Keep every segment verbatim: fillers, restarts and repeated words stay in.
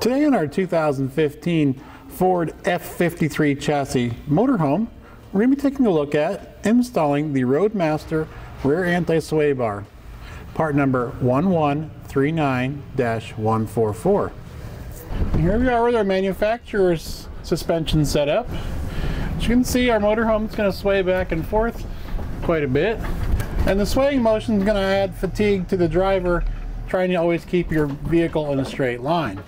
Today in our two thousand fifteen Ford F fifty-three chassis motorhome, we're going to be taking a look at installing the Roadmaster rear anti-sway bar, part number one one three nine dash one four four. Here we are with our manufacturer's suspension setup. As you can see, our motorhome is going to sway back and forth quite a bit, and the swaying motion is going to add fatigue to the driver trying to always keep your vehicle in a straight line.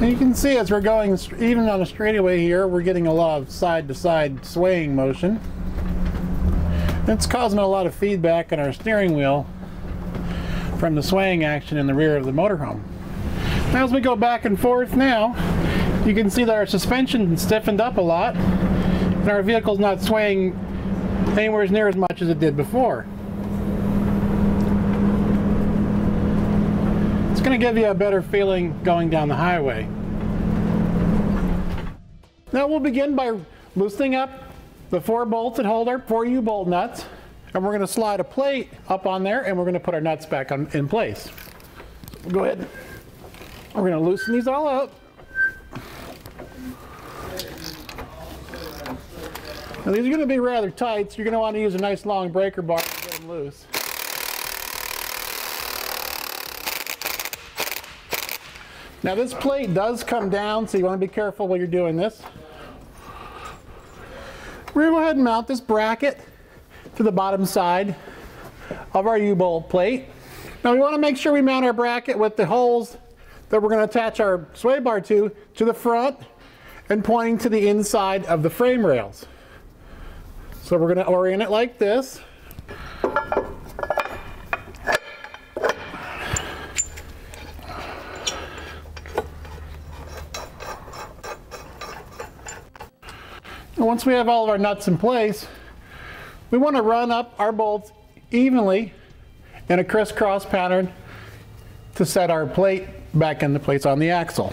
And you can see as we're going, even on a straightaway here, we're getting a lot of side-to-side swaying motion. It's causing a lot of feedback on our steering wheel from the swaying action in the rear of the motorhome. Now as we go back and forth now, you can see that our suspension stiffened up a lot and our vehicle's not swaying anywhere near as much as it did before. It's going to give you a better feeling going down the highway. Now we'll begin by loosening up the four bolts that hold our four U-bolt nuts, and we're going to slide a plate up on there and we're going to put our nuts back on, in place. We'll go ahead. We're going to loosen these all up. Now these are going to be rather tight, so you're going to want to use a nice long breaker bar to get them loose. Now this plate does come down, so you want to be careful while you're doing this. We're going to go ahead and mount this bracket to the bottom side of our U-bolt plate. Now we want to make sure we mount our bracket with the holes that we're going to attach our sway bar to, to the front and pointing to the inside of the frame rails. So we're going to orient it like this. Once we have all of our nuts in place, we want to run up our bolts evenly in a crisscross pattern to set our plate back into place on the axle.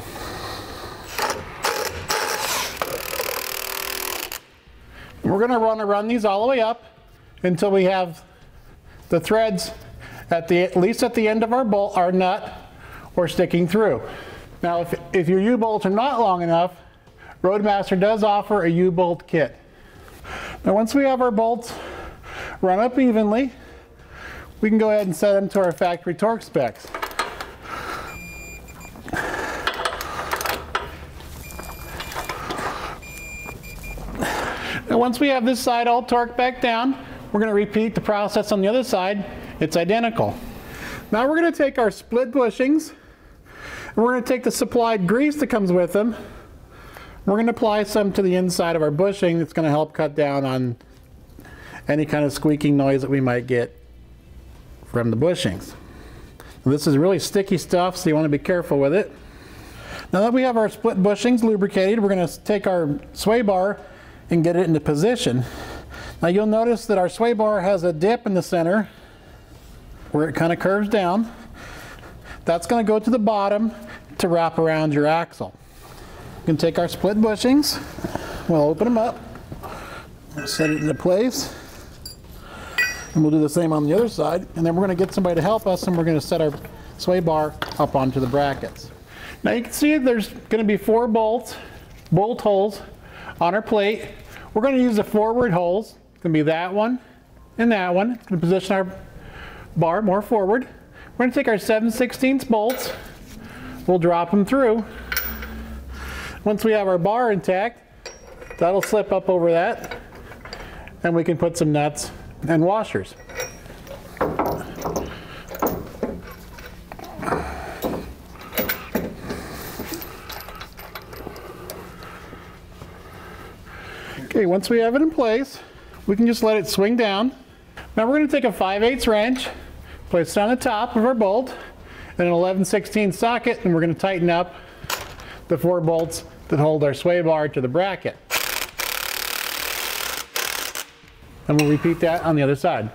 We're going to want to run these all the way up until we have the threads at the at least at the end of our bolt, our nut, or sticking through. Now, if if your U-bolts are not long enough, Roadmaster does offer a U-bolt kit. Now once we have our bolts run up evenly, we can go ahead and set them to our factory torque specs. Now once we have this side all torqued back down, we're going to repeat the process on the other side. It's identical. Now we're going to take our split bushings and we're going to take the supplied grease that comes with them. We're going to apply some to the inside of our bushing. That's going to help cut down on any kind of squeaking noise that we might get from the bushings. Now, this is really sticky stuff, so you want to be careful with it. Now that we have our split bushings lubricated, we're going to take our sway bar and get it into position. Now you'll notice that our sway bar has a dip in the center where it kind of curves down. That's going to go to the bottom to wrap around your axle. We can take our split bushings, we'll open them up, set it into place, and we'll do the same on the other side, and then we're going to get somebody to help us and we're going to set our sway bar up onto the brackets. Now you can see there's going to be four bolts, bolt holes on our plate. We're going to use the forward holes. It's going to be that one and that one. It's going to position our bar more forward. We're going to take our seven sixteenths bolts, we'll drop them through. Once we have our bar intact, that'll slip up over that and we can put some nuts and washers. Okay, once we have it in place, we can just let it swing down. Now we're going to take a five eighths wrench, place it on the top of our bolt and an eleven sixteenths socket, and we're going to tighten up the four bolts that hold our sway bar to the bracket. And we'll repeat that on the other side.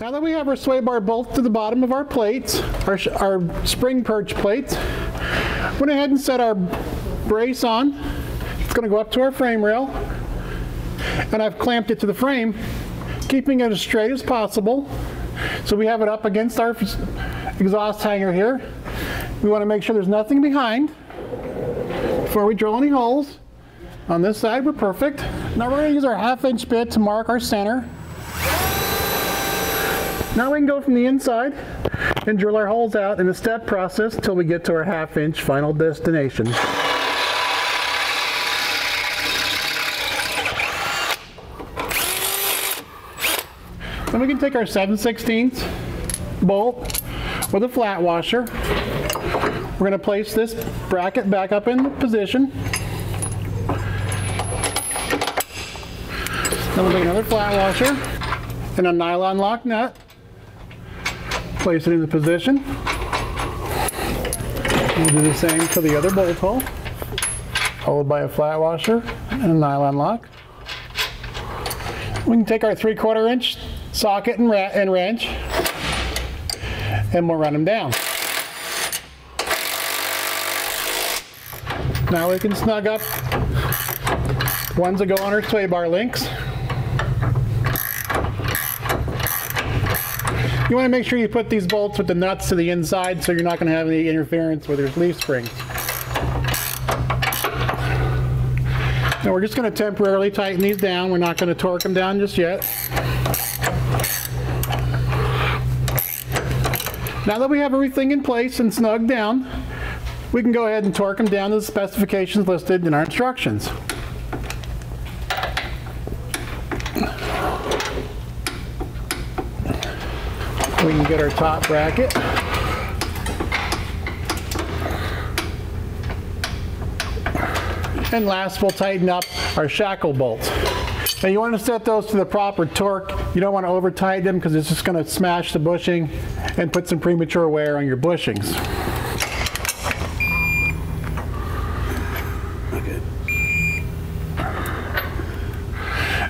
Now that we have our sway bar bolt to the bottom of our plates, our, our spring perch plates, we went ahead and set our brace on. It's going to go up to our frame rail, and I've clamped it to the frame, keeping it as straight as possible. So we have it up against our exhaust hanger here, We want to make sure there's nothing behind before we drill any holes. On this side, we're perfect. Now we're going to use our half-inch bit to mark our center. Now we can go from the inside and drill our holes out in a step process until we get to our half-inch final destination. Then we can take our seven sixteenths bolt with a flat washer. We're going to place this bracket back up in position. Then we'll take another flat washer and a nylon lock nut. Place it into position. We'll do the same for the other bolt hole, followed by a flat washer and a nylon lock. We can take our three quarter inch socket and, and wrench, and we'll run them down. Now we can snug up ones that go on our sway bar links. You want to make sure you put these bolts with the nuts to the inside so you're not going to have any interference where there's leaf springs. Now we're just going to temporarily tighten these down. We're not going to torque them down just yet. Now that we have everything in place and snug down, we can go ahead and torque them down to the specifications listed in our instructions. We can get our top bracket. And last, we'll tighten up our shackle bolts. Now you want to set those to the proper torque. You don't want to over tighten them because it's just going to smash the bushing and put some premature wear on your bushings.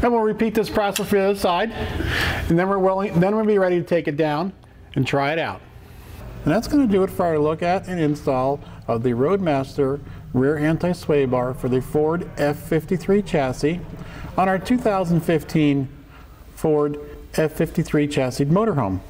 And we'll repeat this process for the other side, and then we're willing, then we'll be ready to take it down and try it out. And that's going to do it for our look at and install of the Roadmaster rear anti-sway bar for the Ford F fifty-three chassis on our two thousand fifteen Ford F fifty-three chassis motorhome.